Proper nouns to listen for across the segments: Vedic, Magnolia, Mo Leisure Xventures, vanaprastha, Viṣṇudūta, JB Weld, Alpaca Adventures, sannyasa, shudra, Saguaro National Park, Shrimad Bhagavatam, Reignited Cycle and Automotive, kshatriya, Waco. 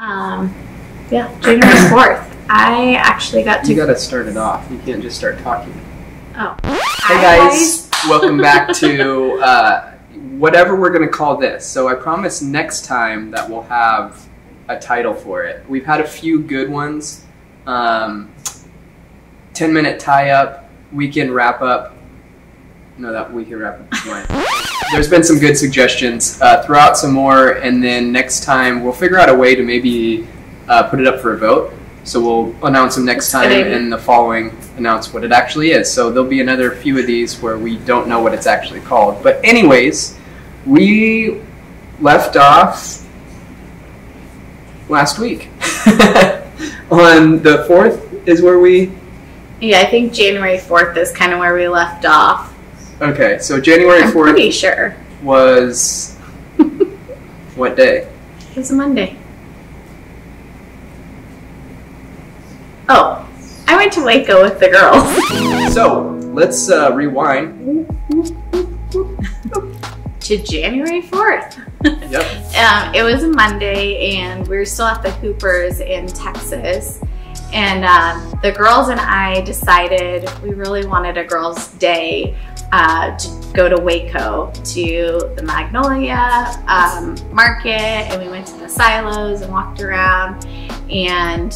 Yeah, January 4th. I actually got to... You got to start it off. You can't just start talking. Oh. Hey guys, welcome back to whatever we're going to call this. So I promise next time that we'll have a title for it. We've had a few good ones. 10-minute tie-up, weekend wrap-up. No, that weekend wrap-up is mine. There's been some good suggestions. Throw out some more, and then next time we'll figure out a way to maybe put it up for a vote. So we'll announce them next time, and the following announce what it actually is. So there'll be another few of these where we don't know what it's actually called. But anyways, we left off last week. On the 4th is where we... Yeah, I think January 4th is kind of where we left off. Okay, so January 4th... I'm pretty sure. Was... what day? It was a Monday. Oh, I went to Waco with the girls. So, let's rewind. To January 4th. Yep. It was a Monday, and we were still at the Hoopers in Texas. And the girls and I decided we really wanted a girls' day to go to Waco, to the Magnolia market, and we went to the silos and walked around, and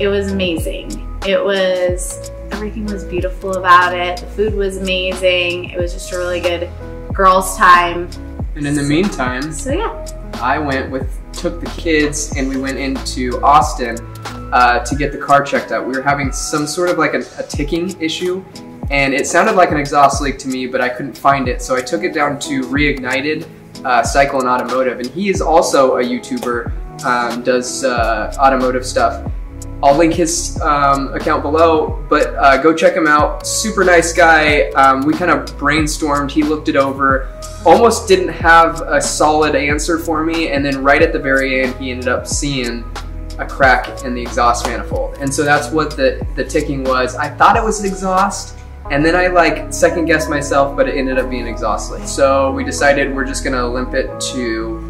it was amazing. It was, everything was beautiful about it. The food was amazing. It was just a really good girls' time. And in the meantime, so yeah, I took the kids, and we went into Austin to get the car checked out. We were having some sort of like a ticking issue, and it sounded like an exhaust leak to me, but I couldn't find it. So I took it down to Reignited Cycle and Automotive, and he is also a YouTuber, does automotive stuff. I'll link his account below, but go check him out. Super nice guy. We kind of brainstormed. He looked it over, almost didn't have a solid answer for me, and then right at the very end, he ended up seeing a crack in the exhaust manifold. And so that's what the ticking was. I thought it was an exhaust, and then I like second guessed myself, but it ended up being an exhaust leak. So we decided we're just gonna limp it to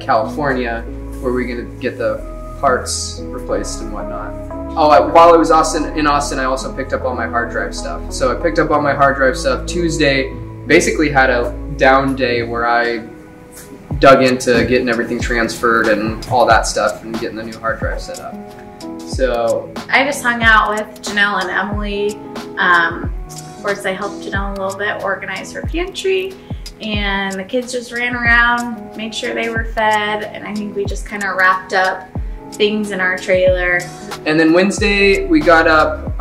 California, where we're gonna get the parts replaced and whatnot. Oh, while I was in Austin, I also picked up all my hard drive stuff. So I picked up all my hard drive stuff Tuesday, basically had a down day where I dug into getting everything transferred and all that stuff and getting the new hard drive set up. So I just hung out with Janelle and Emily. Of course, I helped Janelle a little bit organize her pantry, and the kids just ran around, made sure they were fed, and I think we just kind of wrapped up things in our trailer. And then Wednesday we got up.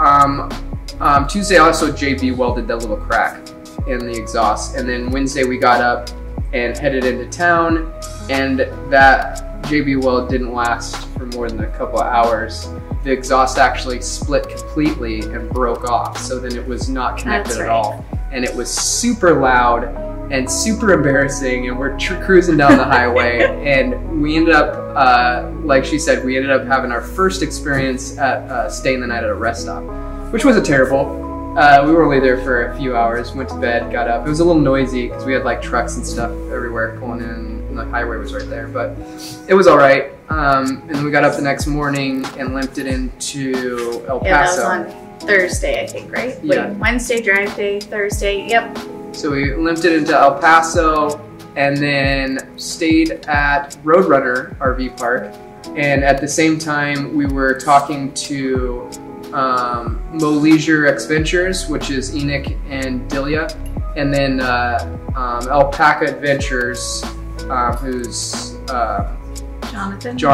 Tuesday also JB welded that little crack in the exhaust, and then Wednesday we got up and headed into town, and that JB weld didn't last for more than a couple of hours. The exhaust actually split completely and broke off, so then it was not connected at all, and it was super loud and super embarrassing, and we're cruising down the highway, and we ended up, like she said, we ended up having our first experience at staying the night at a rest stop, which wasn't terrible. We were only there for a few hours, went to bed, got up. It was a little noisy because we had like trucks and stuff everywhere pulling in, and the highway was right there, but it was all right. And we got up the next morning and limped it into El Paso. Yeah, that was on Thursday, I think, right? Yeah. Wait, Wednesday, drive day, Thursday, yep. So we limped it into El Paso, and then stayed at Roadrunner RV Park. And at the same time, we were talking to Mo Leisure Xventures, which is Enoch and Delia, and then Alpaca Adventures, who's Jonathan. So,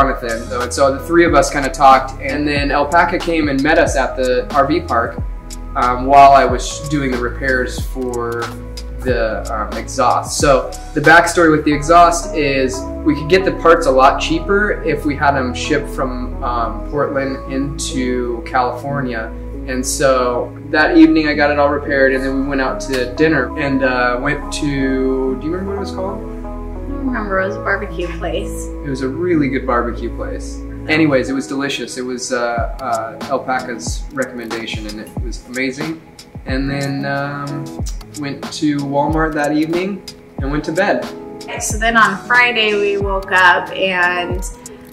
and so the three of us kind of talked, and then Alpaca came and met us at the RV park while I was doing the repairs for the exhaust. So the backstory with the exhaust is we could get the parts a lot cheaper if we had them shipped from Portland into California. And so that evening I got it all repaired, and then we went out to dinner and went to, do you remember what it was called? I don't remember, it was a barbecue place. It was a really good barbecue place. Anyways, it was delicious. It was Alpaca's recommendation, and it was amazing. And then went to Walmart that evening and went to bed. So then on Friday we woke up, and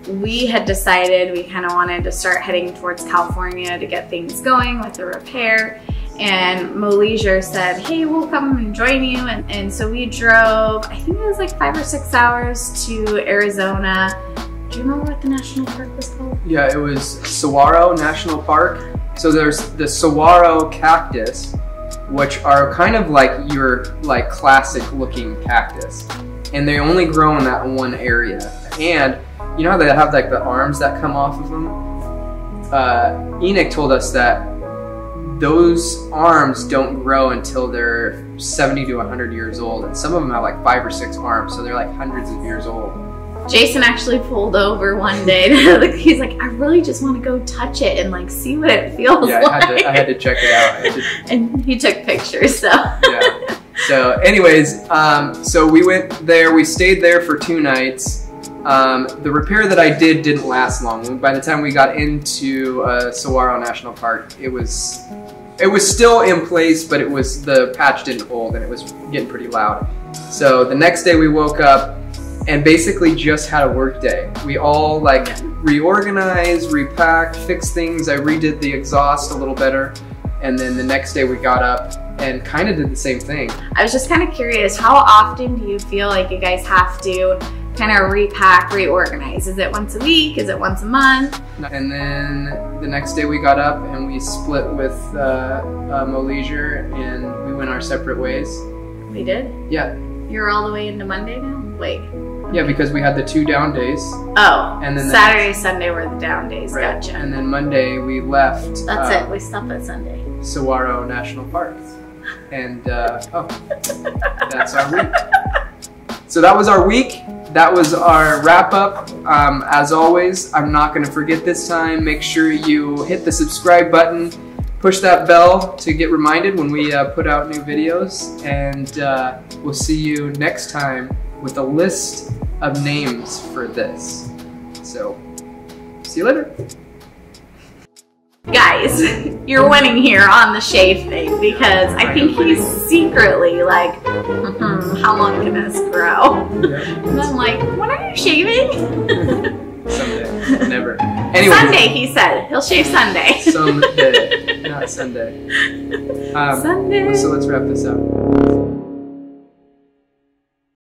we had decided we kind of wanted to start heading towards California to get things going with the repair. And Mo Leisure said, hey, we'll come and join you. And so we drove, I think it was like 5 or 6 hours to Arizona. Do you remember what the national park was called? Yeah, it was Saguaro National Park. So there's the saguaro cactus, which are kind of like your like classic looking cactus. And they only grow in that one area. And you know how they have like the arms that come off of them? Enoch told us that those arms don't grow until they're 70 to 100 years old. And some of them have like 5 or 6 arms, so they're like hundreds of years old. Jason actually pulled over one day. He's like, I really just want to go touch it and like see what it feels like. I had to check it out. And he took pictures, so. Yeah. So anyways, so we went there, we stayed there for 2 nights. The repair that I did didn't last long. By the time we got into Saguaro National Park, it was still in place, but it was, the patch didn't hold and it was getting pretty loud. So the next day we woke up and basically just had a work day. We all like reorganized, repacked, fixed things. I redid the exhaust a little better. And then the next day we got up and kind of did the same thing. I was just kind of curious, how often do you feel like you guys have to kind of repack, reorganize? Is it once a week? Is it once a month? And then the next day we got up and we split with Mo Leisure and we went our separate ways. We did? Yeah. You're all the way into Monday now? Wait. Okay. Yeah, because we had the 2 down days. Oh, and then the Saturday, Sunday were the down days, right. Gotcha. And then Monday we left. That's it, we stopped at Sunday. Saguaro National Park. And that's our week. So that was our week. That was our wrap up. As always, I'm not gonna forget this time. Make sure you hit the subscribe button, push that bell to get reminded when we put out new videos, and we'll see you next time with a list of names for this. So, see you later. Guys, you're winning here on the shave thing because I think he's secretly like, how long can this grow? And I'm like, when are you shaving? Someday, never. Anyway, Sunday, he said. He'll shave Sunday. Someday, not Sunday. Sunday. So let's wrap this up.